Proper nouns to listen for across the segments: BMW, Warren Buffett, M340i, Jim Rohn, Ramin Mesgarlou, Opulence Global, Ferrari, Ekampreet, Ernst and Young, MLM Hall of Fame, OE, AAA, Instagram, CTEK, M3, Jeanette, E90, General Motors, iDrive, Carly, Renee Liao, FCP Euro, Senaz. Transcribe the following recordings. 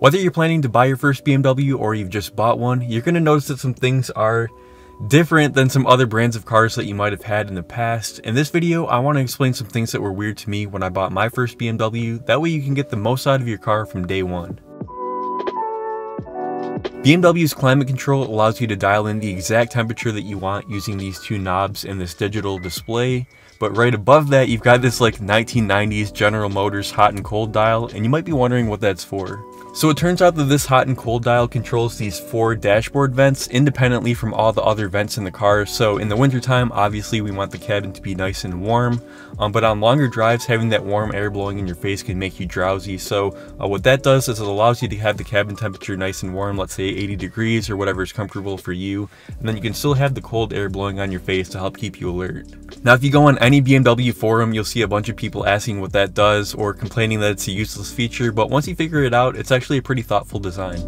Whether you're planning to buy your first BMW or you've just bought one, you're going to notice that some things are different than some other brands of cars that you might have had in the past. In this video, I want to explain some things that were weird to me when I bought my first BMW. That way you can get the most out of your car from day one. BMW's climate control allows you to dial in the exact temperature that you want using these two knobs and this digital display. But right above that, you've got this like 1990s General Motors hot and cold dial, and you might be wondering what that's for. So it turns out that this hot and cold dial controls these four dashboard vents independently from all the other vents in the car. So in the wintertime, obviously we want the cabin to be nice and warm, but on longer drives, having that warm air blowing in your face can make you drowsy. So what that does is it allows you to have the cabin temperature nice and warm, let's say 80 degrees or whatever is comfortable for you. And then you can still have the cold air blowing on your face to help keep you alert. Now, if you go on any BMW forum, you'll see a bunch of people asking what that does or complaining that it's a useless feature. But once you figure it out, it's actually a pretty thoughtful design.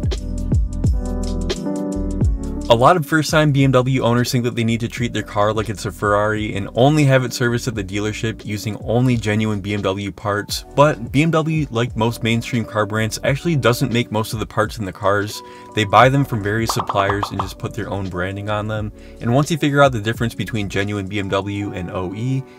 A lot of first-time BMW owners think that they need to treat their car like it's a Ferrari and only have it serviced at the dealership using only genuine BMW parts, but BMW, like most mainstream car brands, actually doesn't make most of the parts in the cars. They buy them from various suppliers and just put their own branding on them, and once you figure out the difference between genuine BMW and OE,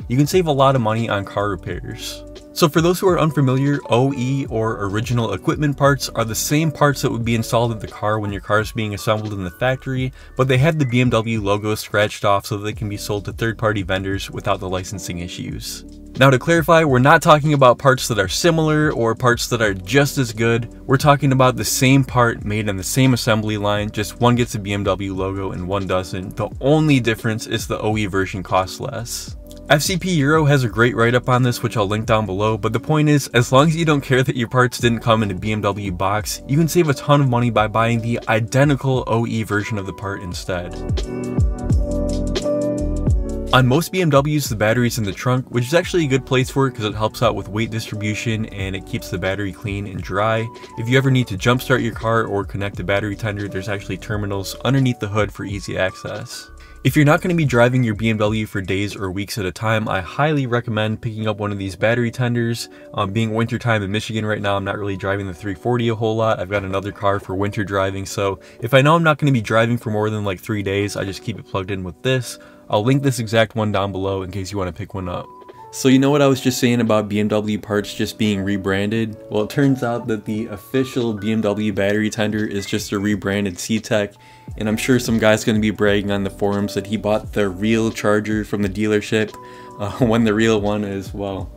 you can save a lot of money on car repairs. So for those who are unfamiliar, OE or original equipment parts are the same parts that would be installed in the car when your car is being assembled in the factory, but they have the BMW logo scratched off so that they can be sold to third-party vendors without the licensing issues. Now to clarify, we're not talking about parts that are similar or parts that are just as good. We're talking about the same part made in the same assembly line, just one gets a BMW logo and one doesn't. The only difference is the OE version costs less. FCP Euro has a great write-up on this, which I'll link down below, but the point is, as long as you don't care that your parts didn't come in a BMW box, you can save a ton of money by buying the identical OE version of the part instead. On most BMWs, the battery's in the trunk, which is actually a good place for it because it helps out with weight distribution and it keeps the battery clean and dry. If you ever need to jumpstart your car or connect a battery tender, there's actually terminals underneath the hood for easy access. If you're not going to be driving your BMW for days or weeks at a time, I highly recommend picking up one of these battery tenders. Being wintertime in Michigan right now, I'm not really driving the 340 a whole lot. I've got another car for winter driving, so if I know I'm not going to be driving for more than like 3 days, I just keep it plugged in with this. I'll link this exact one down below in case you want to pick one up. So you know what I was just saying about BMW parts just being rebranded? Well, it turns out that the official BMW battery tender is just a rebranded CTEK, and I'm sure some guy's going to be bragging on the forums that he bought the real charger from the dealership when the real one is, well,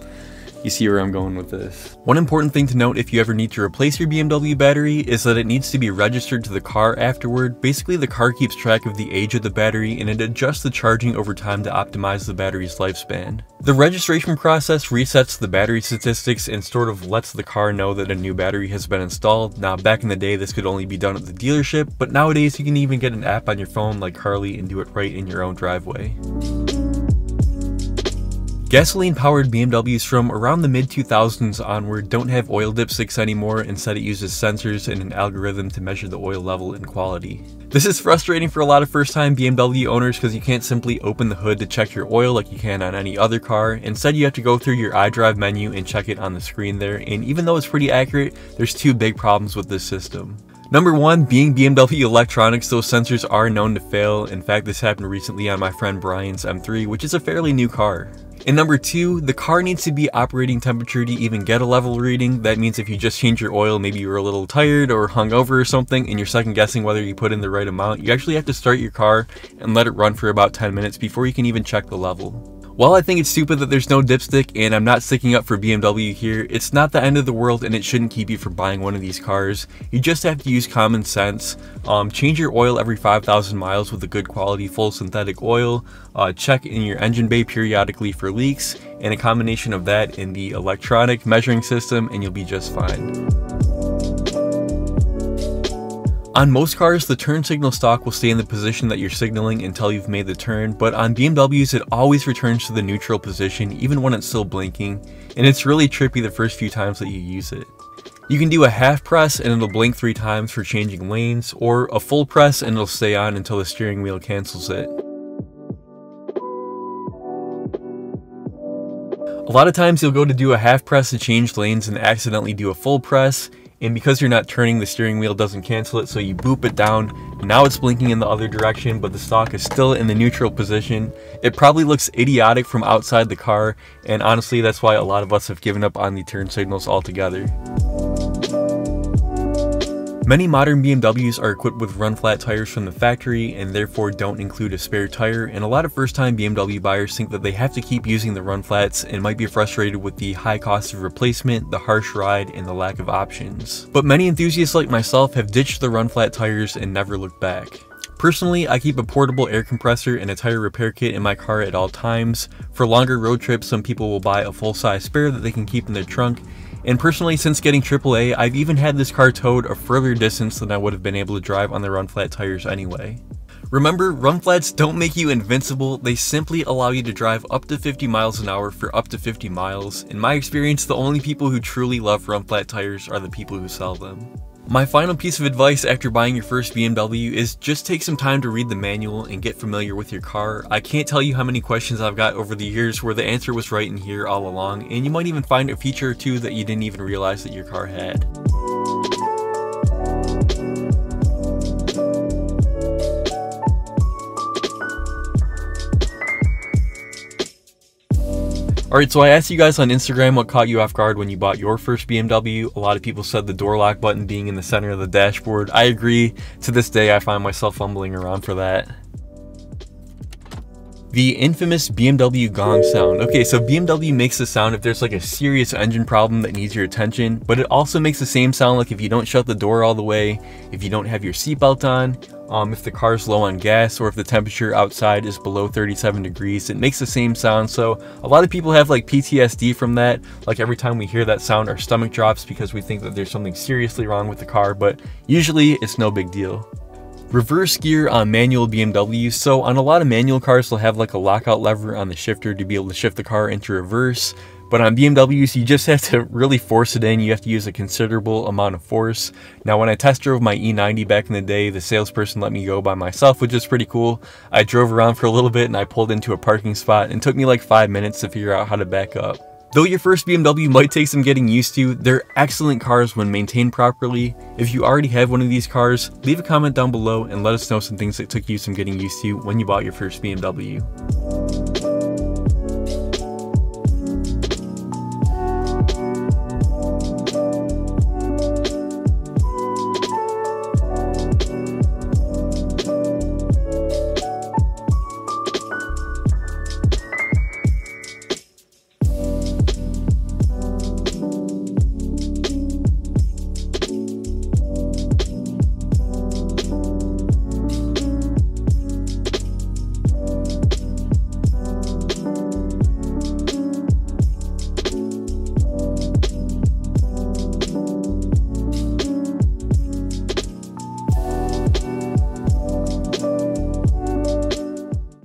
you see where I'm going with this. One important thing to note if you ever need to replace your BMW battery is that it needs to be registered to the car afterward. Basically, the car keeps track of the age of the battery and it adjusts the charging over time to optimize the battery's lifespan. The registration process resets the battery statistics and sort of lets the car know that a new battery has been installed. Now, back in the day, this could only be done at the dealership, but nowadays you can even get an app on your phone like Carly and do it right in your own driveway. Gasoline-powered BMWs from around the mid-2000s onward don't have oil dipsticks anymore. Instead, it uses sensors and an algorithm to measure the oil level and quality. This is frustrating for a lot of first-time BMW owners because you can't simply open the hood to check your oil like you can on any other car. Instead, you have to go through your iDrive menu and check it on the screen there. And even though it's pretty accurate, there's two big problems with this system. Number one, being BMW electronics, those sensors are known to fail. In fact, this happened recently on my friend Brian's M3, which is a fairly new car. And number two, the car needs to be operating temperature to even get a level reading. That means if you just change your oil, maybe you were a little tired or hungover or something, and you're second guessing whether you put in the right amount, you actually have to start your car and let it run for about 10 minutes before you can even check the level. While I think it's stupid that there's no dipstick and I'm not sticking up for BMW here, it's not the end of the world and it shouldn't keep you from buying one of these cars. You just have to use common sense. Change your oil every 5,000 miles with a good quality full synthetic oil. Check in your engine bay periodically for leaks, and a combination of that and the electronic measuring system and you'll be just fine. On most cars, the turn signal stalk will stay in the position that you're signaling until you've made the turn, but on BMWs, it always returns to the neutral position, even when it's still blinking, and it's really trippy the first few times that you use it. You can do a half press and it'll blink 3 times for changing lanes, or a full press and it'll stay on until the steering wheel cancels it. A lot of times you'll go to do a half press to change lanes and accidentally do a full press, and because you're not turning, the steering wheel doesn't cancel it, so you boop it down. Now it's blinking in the other direction, but the stock is still in the neutral position. It probably looks idiotic from outside the car, and honestly, that's why a lot of us have given up on the turn signals altogether. Many modern BMWs are equipped with run-flat tires from the factory and therefore don't include a spare tire, and a lot of first-time BMW buyers think that they have to keep using the run-flats and might be frustrated with the high cost of replacement, the harsh ride, and the lack of options. But many enthusiasts like myself have ditched the run-flat tires and never looked back. Personally, I keep a portable air compressor and a tire repair kit in my car at all times. For longer road trips, some people will buy a full-size spare that they can keep in their trunk. And personally, since getting AAA, I've even had this car towed a further distance than I would have been able to drive on the run-flat tires anyway. Remember, run-flats don't make you invincible, they simply allow you to drive up to 50 miles an hour for up to 50 miles. In my experience, the only people who truly love run-flat tires are the people who sell them. My final piece of advice after buying your first BMW is just take some time to read the manual and get familiar with your car. I can't tell you how many questions I've got over the years where the answer was right in here all along, and you might even find a feature or two that you didn't even realize that your car had. Alright, so I asked you guys on Instagram what caught you off guard when you bought your first BMW. A lot of people said the door lock button being in the center of the dashboard. I agree. To this day, I find myself fumbling around for that. The infamous BMW gong sound. Okay, so BMW makes the sound if there's like a serious engine problem that needs your attention, but it also makes the same sound like if you don't shut the door all the way, if you don't have your seatbelt on, if the car's low on gas, or if the temperature outside is below 37 degrees, it makes the same sound. So a lot of people have like PTSD from that. Like every time we hear that sound, our stomach drops because we think that there's something seriously wrong with the car, but usually it's no big deal. Reverse gear on manual BMWs. So on a lot of manual cars, they'll have like a lockout lever on the shifter to be able to shift the car into reverse. But on BMWs, you just have to really force it in. You have to use a considerable amount of force. Now, when I test drove my E90 back in the day, the salesperson let me go by myself, which is pretty cool. I drove around for a little bit and I pulled into a parking spot, and it took me like 5 minutes to figure out how to back up. Though your first BMW might take some getting used to, they're excellent cars when maintained properly. If you already have one of these cars, leave a comment down below and let us know some things that took you some getting used to when you bought your first BMW.